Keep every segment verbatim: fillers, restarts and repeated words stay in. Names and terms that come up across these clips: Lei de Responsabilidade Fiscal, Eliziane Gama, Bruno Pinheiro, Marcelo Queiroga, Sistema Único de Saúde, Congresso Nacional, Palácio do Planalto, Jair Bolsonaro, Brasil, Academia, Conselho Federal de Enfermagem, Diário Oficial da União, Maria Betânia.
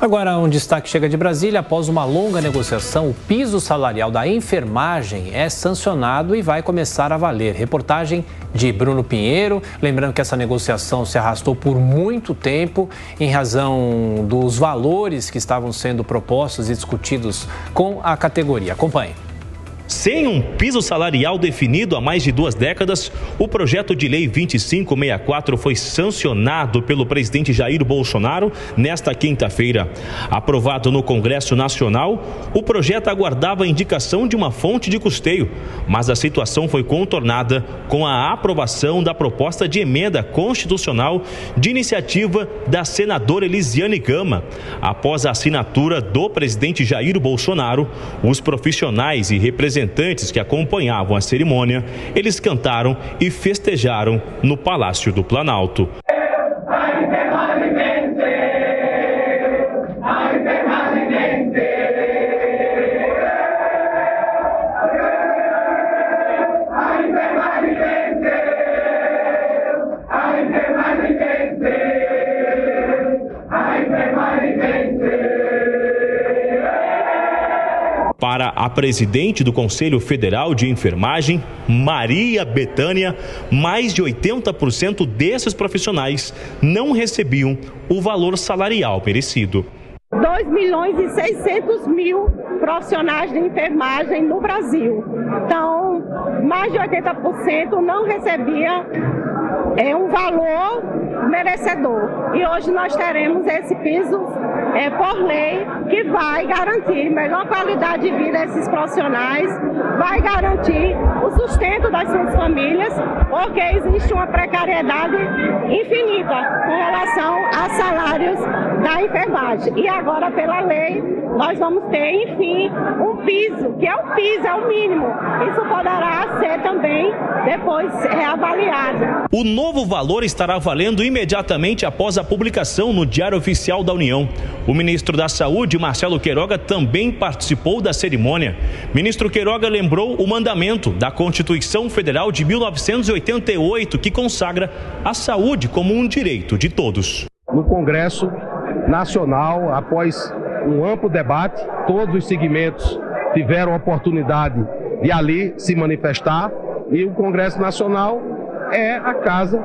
Agora um destaque chega de Brasília. Após uma longa negociação, o piso salarial da enfermagem é sancionado e vai começar a valer. Reportagem de Bruno Pinheiro. Lembrando que essa negociação se arrastou por muito tempo em razão dos valores que estavam sendo propostos e discutidos com a categoria. Acompanhe. Sem um piso salarial definido há mais de duas décadas, o projeto de lei vinte e cinco sessenta e quatro foi sancionado pelo presidente Jair Bolsonaro nesta quinta-feira. Aprovado no Congresso Nacional, o projeto aguardava a indicação de uma fonte de custeio, mas a situação foi contornada com a aprovação da proposta de emenda constitucional de iniciativa da senadora Eliziane Gama. Após a assinatura do presidente Jair Bolsonaro, os profissionais e representantes Representantes que acompanhavam a cerimônia, eles cantaram e festejaram no Palácio do Planalto. Para a presidente do Conselho Federal de Enfermagem, Maria Betânia, mais de oitenta por cento desses profissionais não recebiam o valor salarial merecido. dois milhões e seiscentos mil profissionais de enfermagem no Brasil. Então, mais de oitenta por cento não recebia é, um valor merecedor. E hoje nós teremos esse piso é, por lei, que vai garantir melhor qualidade de vida a esses profissionais, vai garantir o sustento das suas famílias, porque existe uma precariedade infinita com relação a salários da enfermagem. E agora, pela lei, nós vamos ter, enfim, um piso, que é o piso, é o mínimo. Isso poderá ser também depois reavaliado. O novo valor estará valendo imediatamente após a publicação no Diário Oficial da União. O ministro da Saúde, Marcelo Queiroga, também participou da cerimônia. Ministro Queiroga lembrou o mandamento da Constituição Federal de mil novecentos e oitenta e oito, que consagra a saúde como um direito de todos. No Congresso Nacional, após um amplo debate, todos os segmentos tiveram a oportunidade de ali se manifestar, e o Congresso Nacional é a casa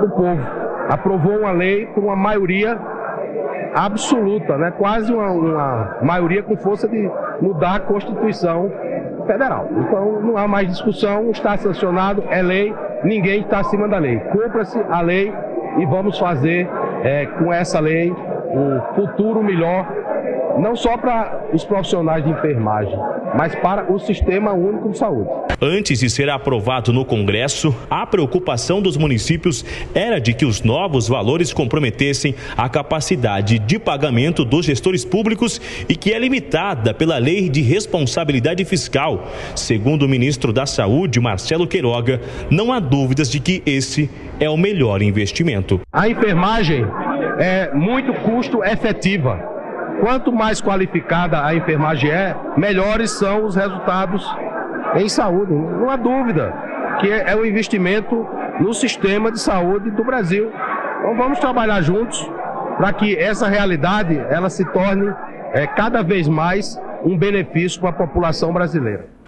do povo. Aprovou uma lei com uma maioria absoluta, né? Quase uma, uma maioria com força de mudar a Constituição Federal. Então não há mais discussão, está sancionado, é lei, ninguém está acima da lei. Cumpra-se a lei e vamos fazer é, com essa lei um futuro melhor, não só para os profissionais de enfermagem, mas para o Sistema Único de Saúde. Antes de ser aprovado no Congresso, a preocupação dos municípios era de que os novos valores comprometessem a capacidade de pagamento dos gestores públicos e que é limitada pela Lei de Responsabilidade Fiscal. Segundo o ministro da Saúde, Marcelo Queiroga, não há dúvidas de que esse é o melhor investimento. A enfermagem é muito custo efetiva. Quanto mais qualificada a enfermagem é, melhores são os resultados em saúde. Não há dúvida que é o investimento no sistema de saúde do Brasil. Então vamos trabalhar juntos para que essa realidade ela se torne é, cada vez mais um benefício para a população brasileira.